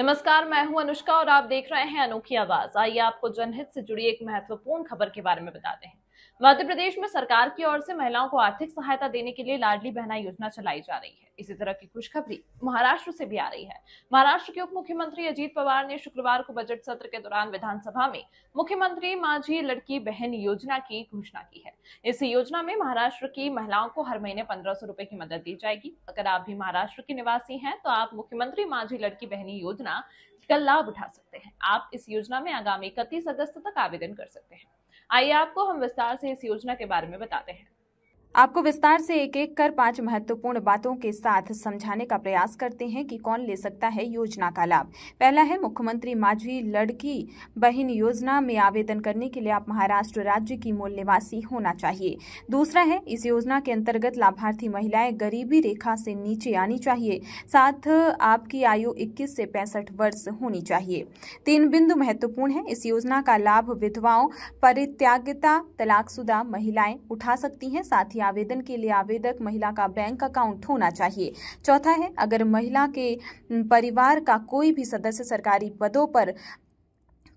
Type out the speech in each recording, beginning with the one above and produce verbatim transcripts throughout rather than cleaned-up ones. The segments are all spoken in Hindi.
नमस्कार, मैं हूं अनुष्का और आप देख रहे हैं अनोखी आवाज़। आइए आपको जनहित से जुड़ी एक महत्वपूर्ण खबर के बारे में बताते हैं। मध्य प्रदेश में सरकार की ओर से महिलाओं को आर्थिक सहायता देने के लिए लाडली बहना योजना चलाई जा रही है। इसी तरह की खुशखबरी महाराष्ट्र से भी आ रही है। महाराष्ट्र के उप मुख्यमंत्री अजीत पवार ने शुक्रवार को बजट सत्र के दौरान विधानसभा में मुख्यमंत्री मांझी लड़की बहन योजना की घोषणा की है। इस योजना में महाराष्ट्र की महिलाओं को हर महीने पंद्रह सौ रुपए की मदद दी जाएगी। अगर आप भी महाराष्ट्र के निवासी हैं तो आप मुख्यमंत्री मांझी लड़की बहन योजना का लाभ उठा सकते हैं। आप इस योजना में आगामी इकतीस अगस्त तक आवेदन कर सकते हैं। आइए आपको हम विस्तार से इस योजना के बारे में बताते हैं। आपको विस्तार से एक एक कर पांच महत्वपूर्ण बातों के साथ समझाने का प्रयास करते हैं कि कौन ले सकता है योजना का लाभ। पहला है मुख्यमंत्री मांझी लड़की बहन योजना में आवेदन करने के लिए आप महाराष्ट्र राज्य की मूल निवासी होना चाहिए। दूसरा है इस योजना के अंतर्गत लाभार्थी महिलाएं गरीबी रेखा से नीचे आनी चाहिए, साथ आपकी आयु इक्कीस से पैंसठ वर्ष होनी चाहिए। तीन बिंदु महत्वपूर्ण है। इस योजना का लाभ विधवाओं, परित्यागिता, तलाकशुदा महिलाएं उठा सकती हैं। साथ ही आवेदन के लिए आवेदक महिला का बैंक अकाउंट होना चाहिए। चौथा है अगर महिला के परिवार का कोई भी सदस्य सरकारी पदों पर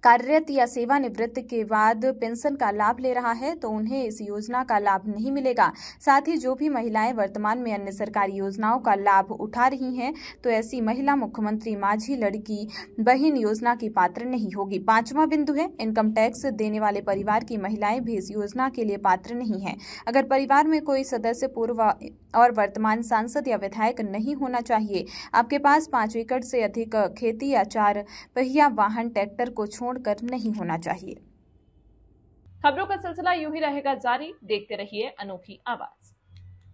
कार्यरत या सेवानिवृत्त के बाद पेंशन का लाभ ले रहा है तो उन्हें इस योजना का लाभ नहीं मिलेगा। साथ ही जो भी महिलाएं वर्तमान में अन्य सरकारी योजनाओं का लाभ उठा रही हैं तो ऐसी महिला मुख्यमंत्री मांझी लड़की बहन योजना की पात्र नहीं होगी। पांचवा बिंदु है इनकम टैक्स देने वाले परिवार की महिलाएं भी इस योजना के लिए पात्र नहीं है। अगर परिवार में कोई सदस्य पूर्व और वर्तमान सांसद या विधायक नहीं होना चाहिए। आपके पास पाँच एकड़ से अधिक खेती या चार पहिया वाहन ट्रैक्टर को कर नहीं होना चाहिए। खबरों का सिलसिला यूं ही रहेगा जारी। देखते रहिए अनोखी आवाज़।